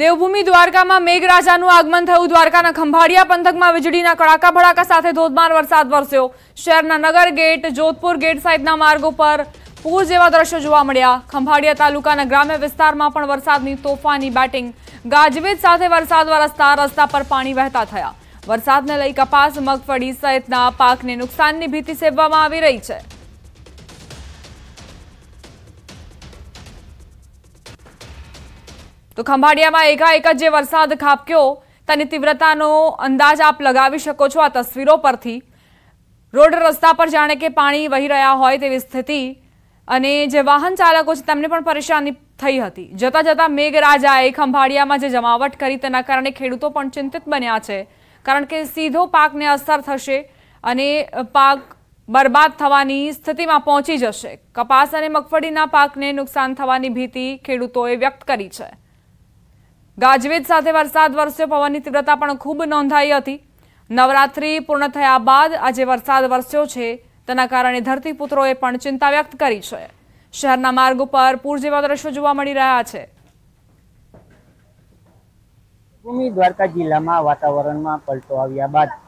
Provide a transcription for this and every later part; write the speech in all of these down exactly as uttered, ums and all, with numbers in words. देवभूमि द्वारका में मेघराजानु आगमन थयुं। द्वारकाना खंभाड़िया पंथक में वीजळीना कड़ाका भड़ाका साथे धोधमार वरसाद वरस्यो। शहरना नगर गेट, जोधपुर गेट सहितना मार्गो पर पूर जेवा दृश्यो जोवा मळ्या। खंभाड़िया तालुकाना ग्राम्य विस्तार में पण वरसादनी तोफानी बेटिंग, गाजवीज साथे वरसाद वरसता रस्ता पर पाणी वहेता थया। वरसादने लई कपास, मगफळी सहितना पाकने नुकसाननी भीति सेववामां आवी रही छे। तो खंभाड़िया में एकाएक जे वरसाद खाबक्यो तेनी तीव्रतानो अंदाज आप लगावी शको छो। आ तस्वीरों परथी रोड रस्ता पर जाने के पाणी वही रहा होय तेवी स्थिति अने जे वाहन चालको छे तेमने पण परेशानी थई हती। जता जता मेघराजाए खंभाड़िया में जे जमावट करी तेना कारणे खेडूतो पण चिंतित बन्या छे, कारण के सीधो पाकने असर थशे अने पाक बर्बाद थवानी स्थिति में पहुंची जशे। कपास अने मगफळीना पाकने नुकसान थवानी भीति खेडूतोए व्यक्त करी छे। गाजवीज साथे वरसाद वरस्यो, पवननी तीव्रता पण खूब नोंधाई हती। नवरात्रि पूर्ण थया बाद आज वरसाद वरस्यो छे तेना कारणे धरतीपुत्रोए पण चिंता व्यक्त करी छे। शहरना मार्गो पर पूर जेवा दृश्यो जोवा मळी रह्या छे। भूमि द्वारका जिल्लामां वातावरणमां पलटो आव्या बाद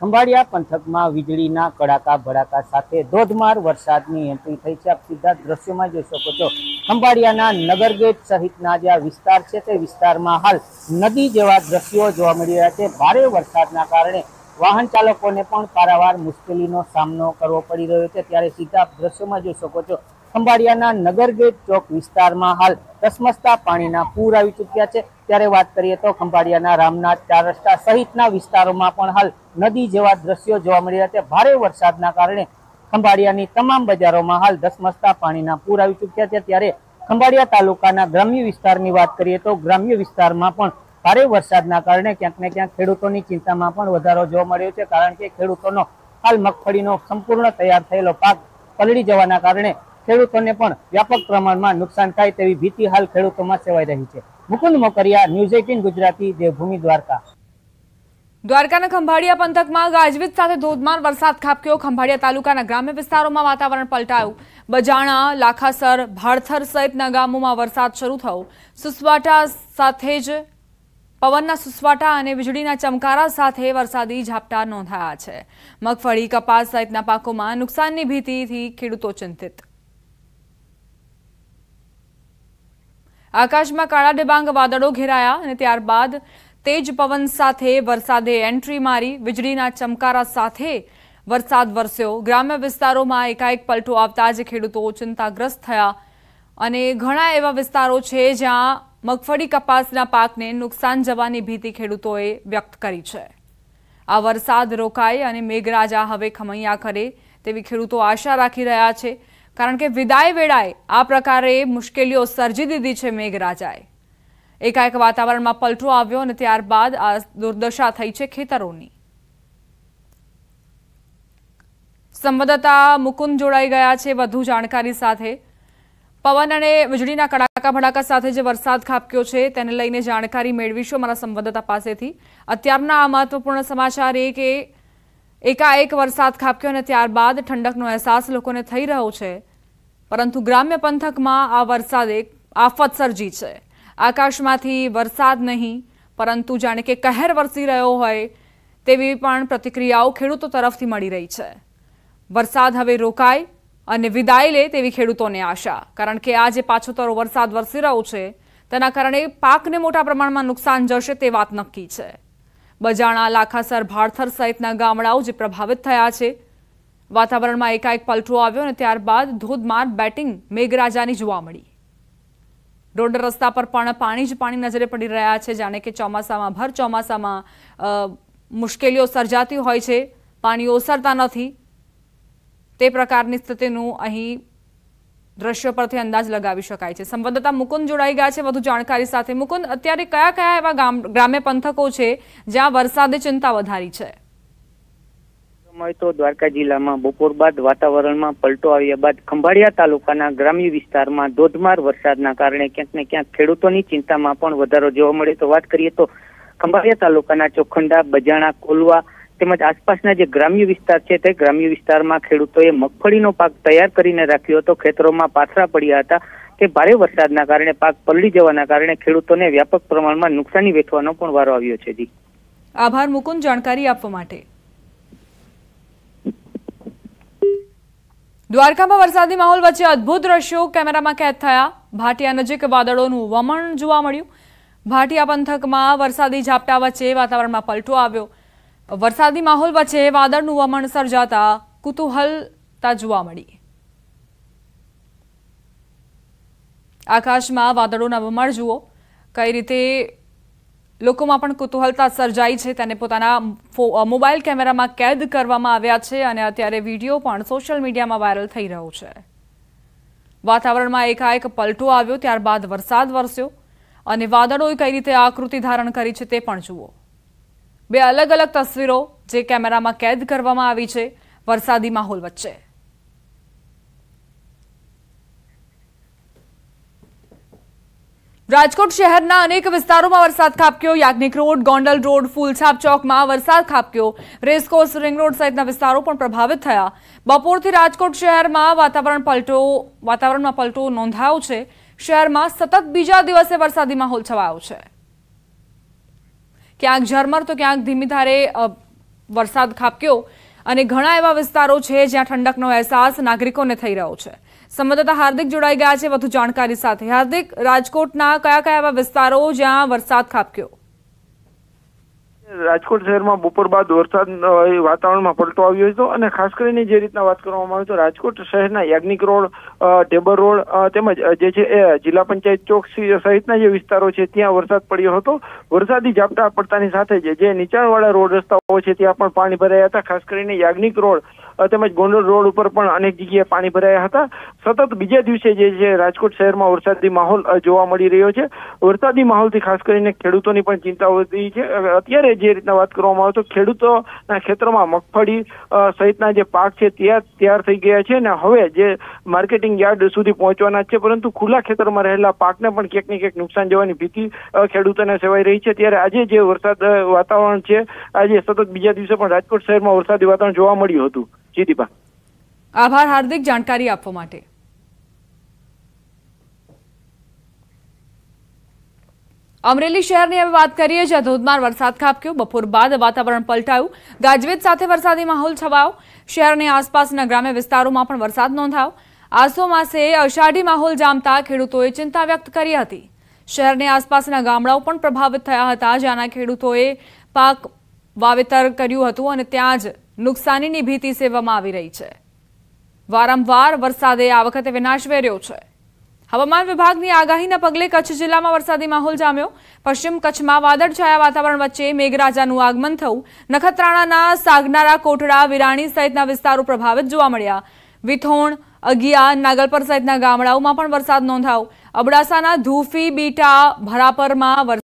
खंभाड़िया पंथकमां वीजळीना कड़ाका भड़ाका साथे धोधमार वरसादनी एंट्री थई छे। आप सीधा दृश्योमां जोई शको छो। खंभाड़ियाना नगर गेट सहितना जे विस्तार छे ते विस्तारमां हाल नदी जेवा दृश्यो जोवा मळी रह्या छे। भारे वरसादना कारणे वाहन चालकोने पण पारावार मुश्केलीनो सामनो करवो पड़ी रह्यो छे। त्यारे सीधा दृश्योमां जोई शको छो खंभाड़ियाना नगर गेट चौक विस्तारमां हाल धसमसता पाणीना पूर आवी चूक्या छे। त्यारे वात करीए तो खंभाड़ियाना रामनाथ चार रस्ता सहितना विस्तारोमां पण हाल नदी जेवा दृश्यो जोवा मळी रह्या छे। भारे वरसादना कारणे खंभाड़ियानी तमाम बजारोमां हाल धसमसता पाणीना पूर आवी चूक्या छे। त्यारे खंभाड़िया तालुकाना ग्राम्य विस्तारनी वात करीए तो ग्राम्य विस्तारमां पण भारे वरसादना कारणे क्यांक ने क्यांक खेडूतोनी चिंतामां पण वधारो जोवा मळ्यो छे, कारण के खेडूतोनो हाल मगफळीनो संपूर्ण तैयार थयेलो पाक पलळी जवाना कारणे ખેડૂતોને પણ વ્યાપક પ્રમાણમાં નુકસાન થાય તેવી ભીતિ હાલ ખેડૂતોમાં સેવાઈ રહી છે। મુકુંદ મોકરિયા, ન્યૂઝ અઠ્ठाવીસ ગુજરાતી, દેવભૂમિ દ્વારકા। દ્વારકાના ખંભાળિયા પંથકમાં ગાજવીજ સાથે ધોધમાર વરસાદ ખાબક્યો। ખંભાળિયા તાલુકાના ગ્રામ્ય વિસ્તારોમાં વાતાવરણ પલટાયું। બજાણા, લાખાસર, ભાડથર સહિતના ગામોમાં વરસાદ શરૂ થયો। સુસવાટા સાથે જ પવનના સુસવાટા અને વીજળીના ચમકારા સાથે વરસાદી ઝાપટા નોંધાયા છે। મગફળી, કપાસ સહિતના પાકોમાં નુકસાનની ભીતિથી ખેડૂતો ચિંતિત। आकाश में काला डिबांग वादळों घेराया अने त्यारबाद तेज पवन साथे वरसादे एंट्री मारी। वीजळीना चमकारा साथे वरसाद वरस्यो। ग्राम्य विस्तारों में एकाएक पलटो आवता ज खेडूतो चिंताग्रस्त थया अने घणा एवा विस्तारों छे ज्यां मगफळी कपासना पाकने नुकसान जवानी भीति खेडूतोए व्यक्त करी छे। आ वरसाद रोकाय अने मेघराजा हवे खमैया करे तेवी खेडूतो आशा राखी रह्या छे, कारण के विदाय वेळाए आ प्रकारे मुश्केलीओ सर्जी दीधी छे। मेघराजाए एकाएक वातावरण में पलटो आव्यो अने त्यारबाद आ दुर्दशा थई छे खेतरोनी। संवाददाता मुकुंद जोड़ाई गया छे वधु जाणकारी साथे। पवन अने वीजळीना कड़ाका भड़ाका साथे जे वरसाद खाबक्यो छे तेने लईने जाणकारी मेळवीशुं अमारा संवाददाता पासेथी। अत्यारना आ महत्वपूर्ण समाचार ए के एकाएक वरसाद खाबक्यो अने त्यारबाद ठंडकनो अहेसास लोकोने थई रह्यो छे, परंतु ग्राम्य पंथक में आ वरसाद एक आफत सर्जी है। आकाश में वरसाद नहीं परंतु जाने के कहर वरसी रो होवी प्रतिक्रियाओं खेडूत तो तरफ मिली रही है। वरसाद हवे रोकाय अने विदाय ले तेवी खेडूतों ने आशा, कारण के आज पाछोतरो वरसाद वरसी रो है तेना कारणे पाक ने मोटा प्रमाण में नुकसान जशे ते वात नक्की है। बजाणा, लाखासर, भाड़थर सहितना गामडाओ जे प्रभावित थया छे। वातावरण में एकाएक पलटो आव्यो अने त्यारबाद धोधमार बेटिंग मेघराजानी जोवा मळी। रोड रस्ता पर पण पाणी ज पाणी नजरे पड़ी रह्या छे, जाने के चौमासामां भर चौमासामां मुश्केलीओ सर्जाती होय छे। पाणी ओसरता नथी ते प्रकारनी स्थितिनो अहीं दृश्य परथी अंदाज लगावी शकाय छे। संवाददाता मुकुंद जोड़ाई गया छे वधु जाणकारी साथे। मुकुंद, अत्यारे कया कया एवा ग्राम्य पंथको छे ज्यां वरसादे चिंता वधारी छे? तो द्वारका जिला में बपोर बाद वातावरण में पलटो आव्या बाद खंभाड़िया तालुकाना ग्राम्य विस्तार में धोधमार वरसादना कारणे क्यांक ने क्यांक खेडूतोनी चिंतामां पण वधारो जोवा मळे। तो वात करीए तो खंभाड़िया तालुकाना चोखंडा, बजाणा, कोलवा તેમજ આસપાસના જે ગ્રામ્ય વિસ્તાર છે તે ગ્રામ્ય વિસ્તારમાં ખેડૂતોએ મગફળીનો પાક તૈયાર કરીને રાખ્યો હતો। ખેતરોમાં પાથરા પડ્યા હતા તે ભારે વરસાદના કારણે પાક પલળી જવાના કારણે ખેડૂતોને વ્યાપક પ્રમાણમાં નુકસાની વેઠવાનો પણ વારો આવ્યો છે. જી આભાર મુકુંદ જાણકારી આપવા માટે. द्वारका में वरसादी माहौल वच्चे अद्भुत दृश्यों कैमरा में कैद थया. भाटिया नजीक वादळोनुं वमन जोवा मळ्युं. भाटिया पंथक में वरसादी झापटा वच्चे वातावरण में पलटो आव्यो. वरसादी माहौल वच्चे वादळनुं वमन सर्जाता कुतूहलता जोवा मळी. आकाश में वादळोना वमन जुओ कई रीते लोकोमां पण कुतूहलता सर्जाई छे. तेने पोताना मोबाइल कैमरा में कैद करवामां आव्या छे अने अत्यारे वीडियो पण सोशल मीडिया में वायरल थई रह्यो छे. वातावरण में एकाएक पलटो आव्यो त्यारबाद वरसाद वरस्यो अने वादळोए कई रीते आकृति धारण करी छे ते पण जुओ. बे अलग अलग तस्वीरो जे कैमरा में कैद करवामां आवी छे वरसादी माहोल वच्चे. राजकोट शहरना अनेक विस्तारों में वरसाद खाबक्यो. याज्ञिक रोड, गोंडल रोड, फूलछाप चौक में वरसाद खाबक्यो. रेसकोर्स, रिंग रोड सहितना विस्तारों पण प्रभावित थया. बपोरथी राजकोट शहर में वातावरण पलटो वातावरण में पलटो नोंधायो छे. शहर में सतत बीजा दिवसे वरसादी माहौल छवायो छे. क्यांक झरमर तो क्यांक धीमी धारे वरसाद खाबक्यो अने घणा एवा विस्तारों छे ज्यां ठंडकनो अहेसास नागरिकोने थई रह्यो छे. संवाददाता हार्दिक जोड़ाई गया है वधु जानकारी साथ. हार्दिक, राजकोटना क्या क्या एवा विस्तारों ज्यां वरसाद खाबक्यो? राजकोट शहर में बपोर बाद वरसाद वातावरण में पलटो आव्यो हतो अने खास करीने जे रीतना वात करवामां आवे तो राजकोट शहरना याज्ञिक रोड, ढेबर रोड तेमज जे छे जिला पंचायत चौक सहितना जे विस्तारों छे त्यां वरसाद पड्यो हतो. वरसादी झापटा पड़तानी साथे जे नीचाणवाळा रोड रस्ताओ छे त्यां पण पाणी भराया हता. खास करीने याज्ञिक रोड तेमज गोंडल रोड उपर पण अनेक जगह पाणी भराया हता. सतत बीजा दिवसे जे छे राजकोट शहर में वरसादी माहौल जोवा मळी रह्यो छे. वरसादी माहौल थी खास करीने खेडूतोनी पण चिंता वधी छे. अत्यारे જે રીતના વાત કરવામાં આવે તો ખેડૂતોના ખેતરમાં મગફળી સહિતના જે પાક છે તે તૈયાર થઈ ગયા છે અને હવે જે માર્કેટિંગ યાર્ડ સુધી પહોંચવાના છે, પરંતુ ખુલ્લા ખેતરમાં રહેલા પાકને પણ ક્યાંક ને ક્યાંક નુકસાન જવાની ભીતિ ખેડૂતોને સેવાઈ રહી છે. ત્યારે આજે જે વરસાદ વાતાવરણ છે, આજે સતત બીજા દિવસે પણ રાજકોટ શહેરમાં વરસાદી વાતાવરણ જોવા મળ્યું હતું. જી દીપા, આભાર હાર્દિક જાણકારી આપવા માટે. अमरेली शहर की बात करिए ज्यां धोधमार वरसाद खाबक्यो. बपोर बाद वातावरण पलटायु, गाजवीज साथे वरसादी माहौल छवायो. शहर ने आसपासना ग्राम्य विस्तारों में पण वरसाद नोंधायो. आसो मासे अषाढ़ी माहौल जामता खेडूतोए चिंता व्यक्त करी हती. शहर ने आसपासना गामडाओ पण प्रभावित थया हता ज्यांना खेडूतोए पाक वावेतर कर्यु हतुं अने त्यां ज नुकसानीनी भीति सेवामां आवी रही छे. वारंवार वरसादे आ वखते विनाश वेर्यो छे. हवामान विभाग की आगाही ना पगले कच्छ जिला में वरसादी माहौल जाम्यो. पश्चिम कच्छ में वादळछाया वातावरण वच्चे मेघराजानुं आगमन थयुं. नखत्राणाना, सागनारा, कोटड़ा, विराणी सहितना विस्तारों प्रभावित जोवा मळ्या. विथोण, अगिया, नागलपर सहितना गामडाओमां पण वरसाद नोंधायो. अबड़ासाना धूफी, बीटा, भरापर में